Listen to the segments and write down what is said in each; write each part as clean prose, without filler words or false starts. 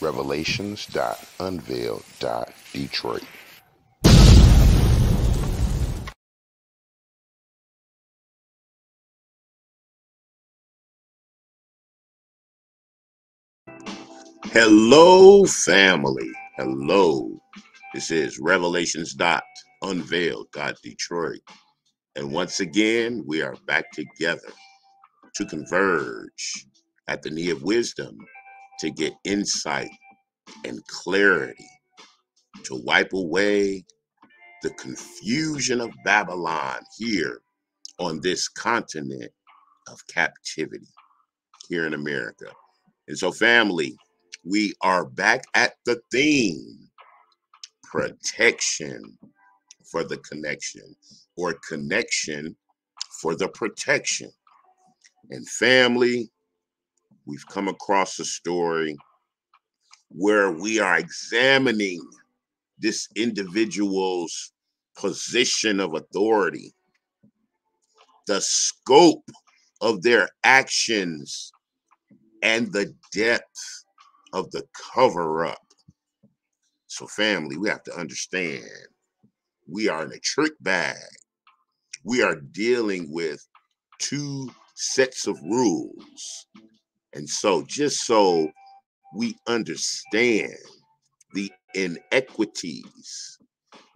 Revelations.unveiled.Detroit. Hello, family. Hello. This is Revelations.unveiled.Detroit. And once again, we are back together to converge at the knee of wisdom to get insight and clarity, to wipe away the confusion of Babylon here on this continent of captivity here in America. And so, family, we are back at the theme, protection for the connection, or connection for the protection. And family, we've come across a story where we are examining this individual's position of authority, the scope of their actions, and the depth of the cover-up. So family, we have to understand we are in a trick bag. We are dealing with two sets of rules. And so just so we understand the inequities,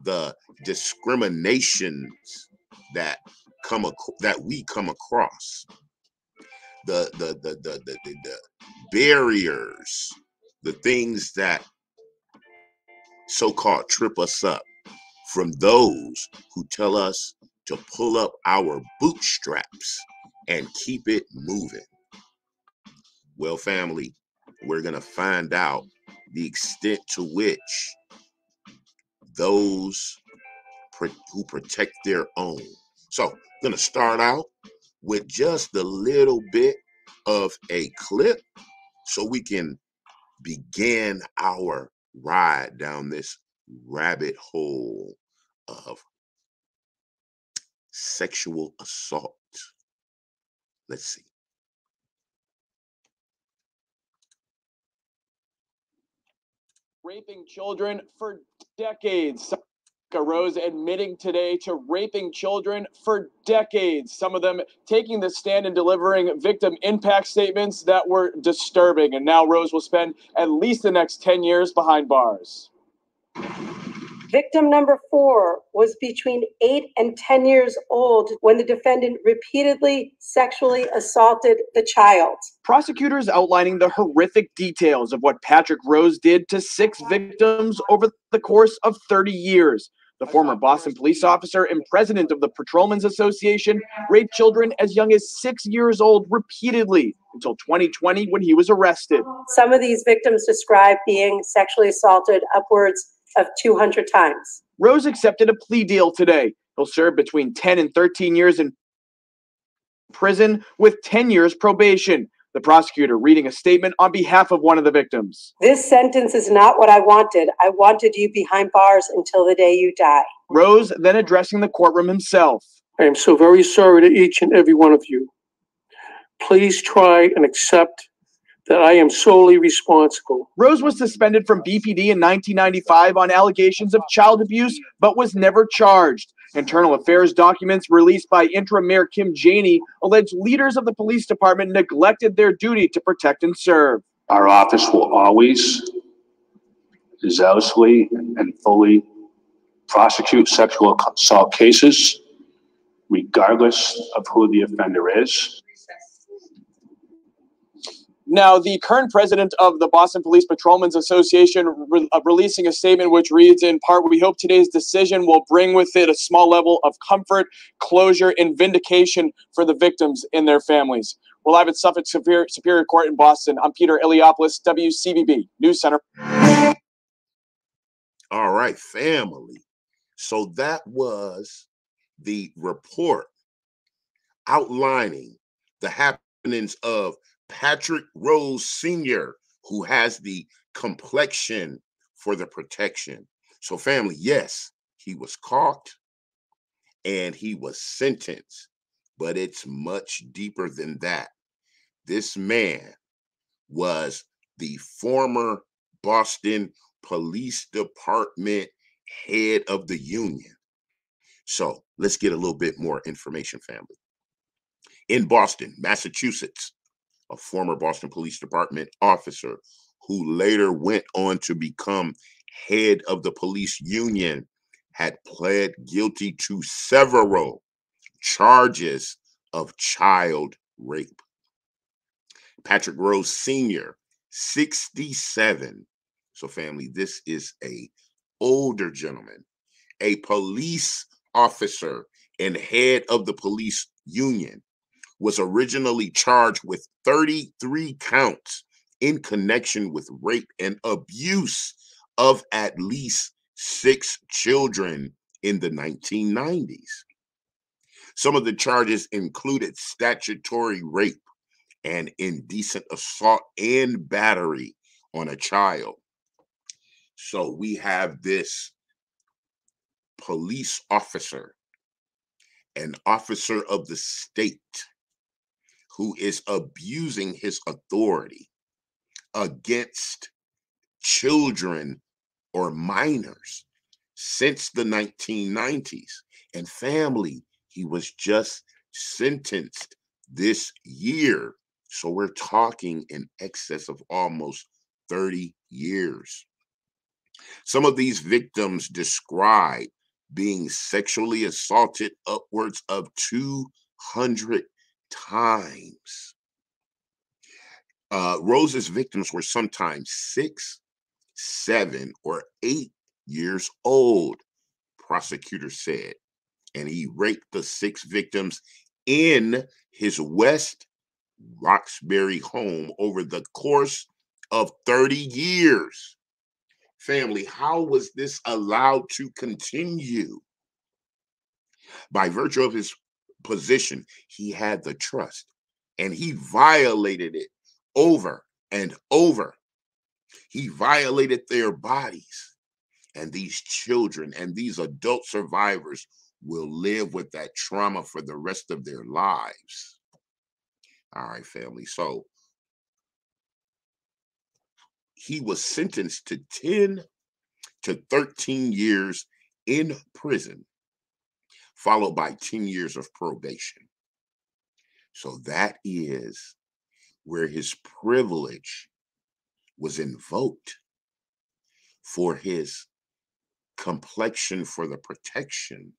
the discriminations that we come across, the barriers, the things that so-called trip us up from those who tell us to pull up our bootstraps and keep it moving. Well, family, we're going to find out the extent to which those who protect their own. So I'm going to start out with just a little bit of a clip so we can begin our ride down this rabbit hole of sexual assault. Let's see. Raping children for decades. Suffolk Rose admitting today to raping children for decades, some of them taking the stand and delivering victim impact statements that were disturbing. And now Rose will spend at least the next 10 years behind bars. Victim number 4 was between 8 and 10 years old when the defendant repeatedly sexually assaulted the child. Prosecutors outlining the horrific details of what Patrick Rose did to 6 victims over the course of 30 years. The former Boston police officer and president of the Patrolmen's Association raped children as young as 6 years old repeatedly until 2020 when he was arrested. Some of these victims describe being sexually assaulted upwards of 200 times. Rose accepted a plea deal today. He'll serve between 10 and 13 years in prison with 10 years probation. The prosecutor reading a statement on behalf of one of the victims. This sentence is not what I wanted. I wanted you behind bars until the day you die. Rose then addressing the courtroom himself. I am so very sorry to each and every one of you. Please try and accept that I am solely responsible. Rose was suspended from BPD in 1995 on allegations of child abuse, but was never charged. Internal affairs documents released by interim mayor Kim Janey allege leaders of the police department neglected their duty to protect and serve. Our office will always zealously and fully prosecute sexual assault cases, regardless of who the offender is. Now, the current president of the Boston Police Patrolmen's Association releasing a statement which reads, in part, we hope today's decision will bring with it a small level of comfort, closure, and vindication for the victims and their families. We're live at Suffolk Superior Court in Boston. I'm Peter Eliopoulos, WCVB News Center. All right, family. So that was the report outlining the happenings of Patrick Rose Sr., who has the complexion for the protection. So family, yes, he was caught and he was sentenced, but it's much deeper than that. This man was the former Boston Police Department head of the union. So let's get a little bit more information, family. In Boston, Massachusetts, a former Boston Police Department officer who later went on to become head of the police union had pled guilty to several charges of child rape. Patrick Rose Sr., 67. So family, this is an older gentleman, a police officer and head of the police union, was originally charged with 33 counts in connection with rape and abuse of at least 6 children in the 1990s. Some of the charges included statutory rape and indecent assault and battery on a child. So we have this police officer, an officer of the state, who is abusing his authority against children or minors since the 1990s. And family, he was just sentenced this year. So we're talking in excess of almost 30 years. Some of these victims describe being sexually assaulted upwards of 200 times. Rose's victims were sometimes 6, 7, or 8 years old, prosecutors said, and he raped the 6 victims in his West Roxbury home over the course of 30 years. Family, how was this allowed to continue? By virtue of his position, he had the trust, and he violated it over and over. He violated their bodies, and these children and these adult survivors will live with that trauma for the rest of their lives. All right, family. So he was sentenced to 10 to 13 years in prison, followed by 10 years of probation. So that is where his privilege was invoked for his complexion for the protection.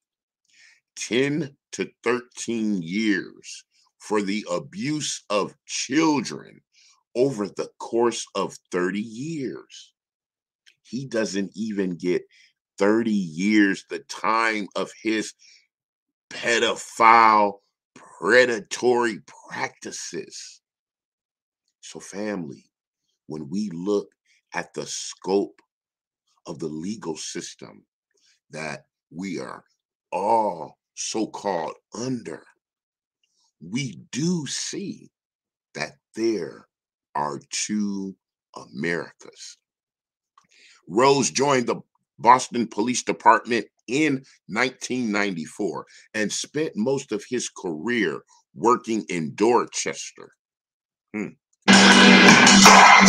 10 to 13 years for the abuse of children over the course of 30 years. He doesn't even get 30 years, the time of his pedophile, predatory practices. So family, when we look at the scope of the legal system that we are all so-called under, we do see that there are two Americas. Rose joined the Boston Police Department in 1994 and spent most of his career working in Dorchester.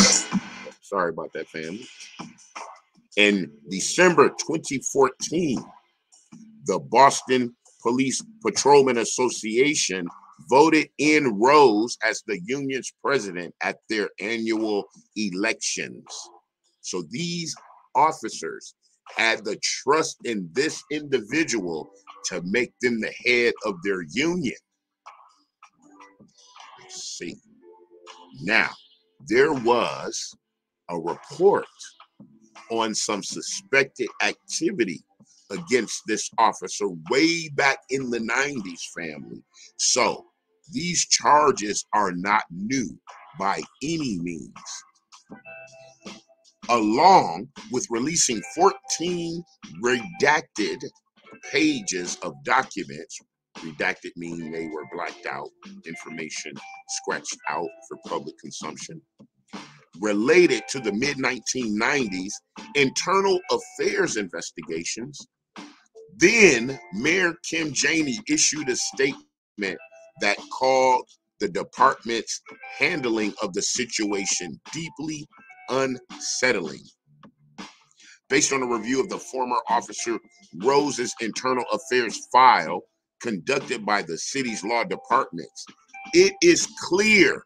Sorry about that, family. In December 2014, the Boston Police Patrolmen's Association voted in Rose as the union's president at their annual elections. So these officers had the trust in this individual to make them the head of their union. Let's see. Now, there was a report on some suspected activity against this officer way back in the 90s, family. So these charges are not new by any means. Along with releasing 14 redacted pages of documents, redacted meaning they were blacked out, information scratched out for public consumption, related to the mid-1990s internal affairs investigations, then Mayor Kim Janey issued a statement that called the department's handling of the situation deeply unsettling. Based on a review of the former officer Rose's internal affairs file conducted by the city's law departments, it is clear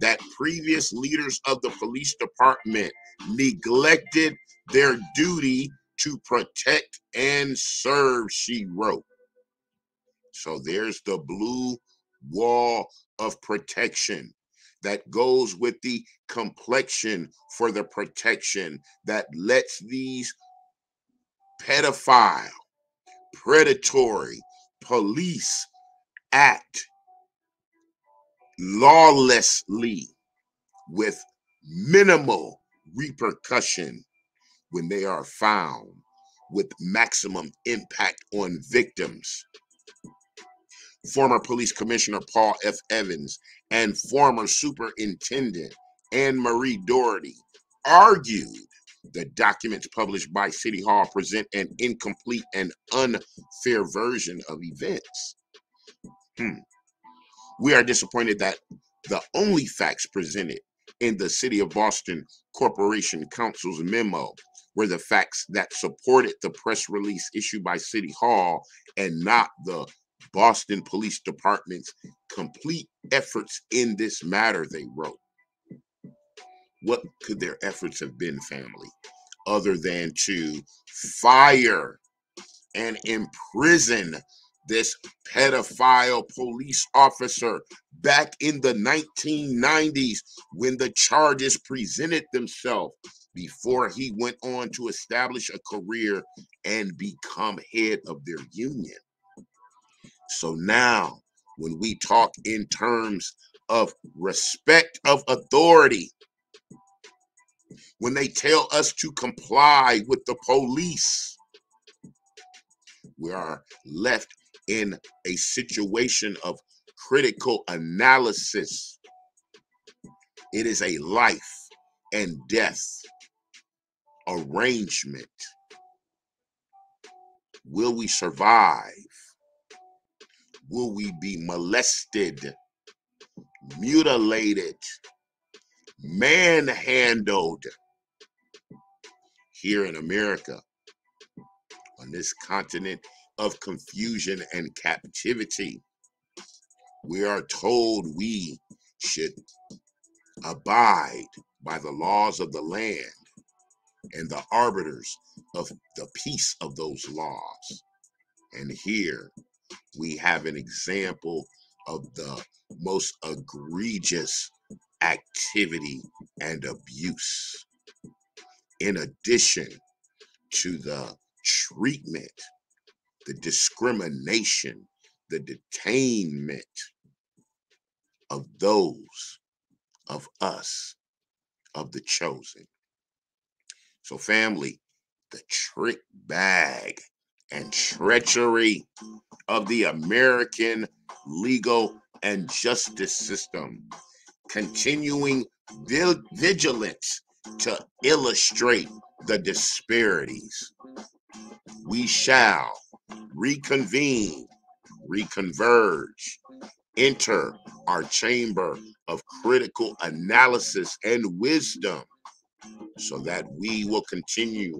that previous leaders of the police department neglected their duty to protect and serve, she wrote. So there's the blue wall of protection that goes with the complexion for the protection that lets these pedophile, predatory police act lawlessly with minimal repercussion when they are found, with maximum impact on victims. Former Police Commissioner Paul F. Evans and former Superintendent Anne Marie Doherty argued the documents published by City Hall present an incomplete and unfair version of events. We are disappointed that the only facts presented in the City of Boston Corporation Council's memo were the facts that supported the press release issued by City Hall and not the Boston Police Department's complete efforts in this matter, they wrote. What could their efforts have been, family, other than to fire and imprison this pedophile police officer back in the 1990s when the charges presented themselves, before he went on to establish a career and become head of their union? So now, when we talk in terms of respect of authority, when they tell us to comply with the police, we are left in a situation of critical analysis. It is a life and death arrangement. Will we survive? Will we be molested, mutilated, manhandled here in America, on this continent of confusion and captivity? We are told we should abide by the laws of the land and the arbiters of the peace of those laws. And here we have an example of the most egregious activity and abuse. In addition to the treatment, the discrimination, the detainment of those of us, of the chosen. So family, the trick bag and treachery of the American legal and justice system, continuing vigilance to illustrate the disparities. We shall reconvene, reconverge, enter our chamber of critical analysis and wisdom, so that we will continue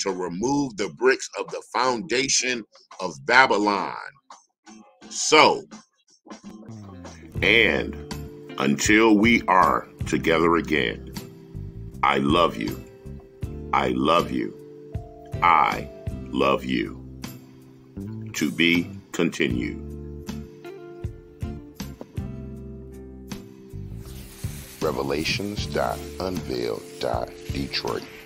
to remove the bricks of the foundation of Babylon. So, and until we are together again, I love you. I love you. I love you. To be continued. Revelations.unveiled.Detroit